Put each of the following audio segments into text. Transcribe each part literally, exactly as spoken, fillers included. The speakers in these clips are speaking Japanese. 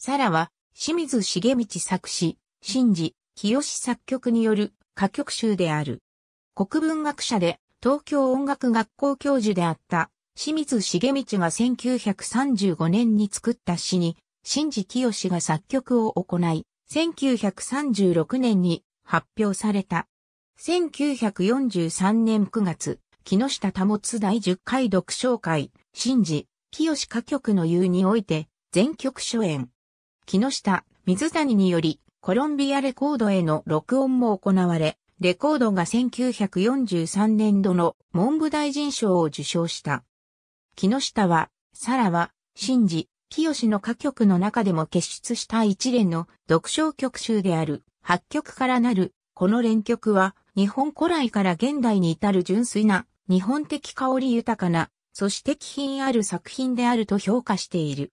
サラは、清水重道作詞、真二、清作曲による歌曲集である。国文学者で、東京音楽学校教授であった、清水重道がせんきゅうひゃくさんじゅうごねんに作った詩に、真二清が作曲を行い、せんきゅうひゃくさんじゅうろくねんに発表された。せんきゅうひゃくよんじゅうさんねんくがつ、木下保だいじゅっかい読書会、真二、清歌曲の夕において、全曲初演。木下、水谷により、コロンビアレコードへの録音も行われ、レコードがせんきゅうひゃくよんじゅうさんねんどの文部大臣賞を受賞した。木下は、サラは、真二、清の歌曲の中でも傑出した一連の読書曲集であるはっきょくからなる、この連曲は、日本古来から現代に至る純粋な、日本的香り豊かな、そして気品ある作品であると評価している。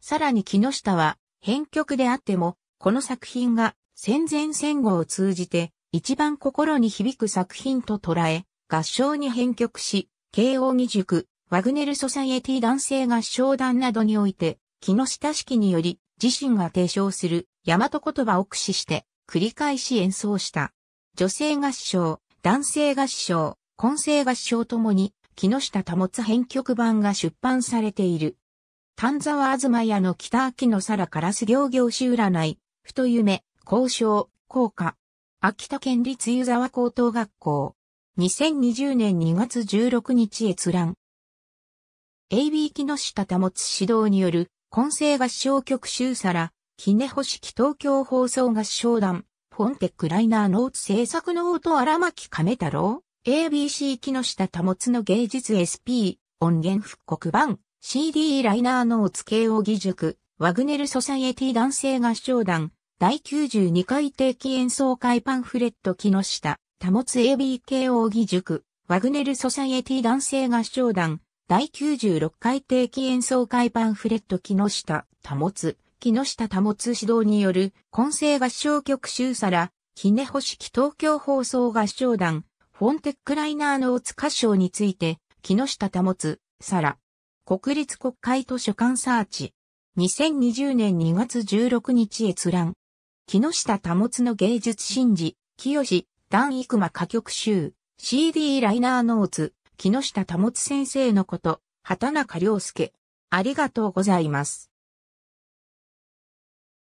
さらに木下は、編曲であっても、この作品が戦前戦後を通じて、一番心に響く作品と捉え、合唱に編曲し、慶應義塾、ワグネルソサイエティ男性合唱団などにおいて、木下式により、自身が提唱する大和言葉を駆使して、繰り返し演奏した。女性合唱、男性合唱、混声合唱ともに、木下保編曲版が出版されている。丹沢あずまやの北秋の沙羅烏行々詩占い、太夢、交渉、校歌。秋田県立湯沢高等学校。にせんにじゅうねんにがつじゅうろくにち閲覧。エービー 木下保指導による、混声合唱曲集サラ、杵星記東京放送合唱団、フォンテックライナーノーツ制作ノート荒牧亀太郎、エービーシー 木下保の芸術 エスピー、音源復刻版、シーディー ライナーノーツ慶應義塾、ワグネルソサイエティ男性合唱団、だいきゅうじゅうにかい定期演奏会パンフレット木下保 エービー 慶應義塾、ワグネルソサイエティ男性合唱団、だいきゅうじゅうろっかい定期演奏会パンフレット木下保、木下保指導による混声合唱曲集サラ、杵星記東京放送合唱団、フォンテックライナーノーツ歌唱について、木下保、サラ。国立国会図書館サーチ。にせんにじゅうねんにがつじゅうろくにち閲覧。木下保の芸術真二、清、段幾馬歌曲集、シーディー ライナーノーツ、木下保先生のこと、畑中良介。ありがとうございます。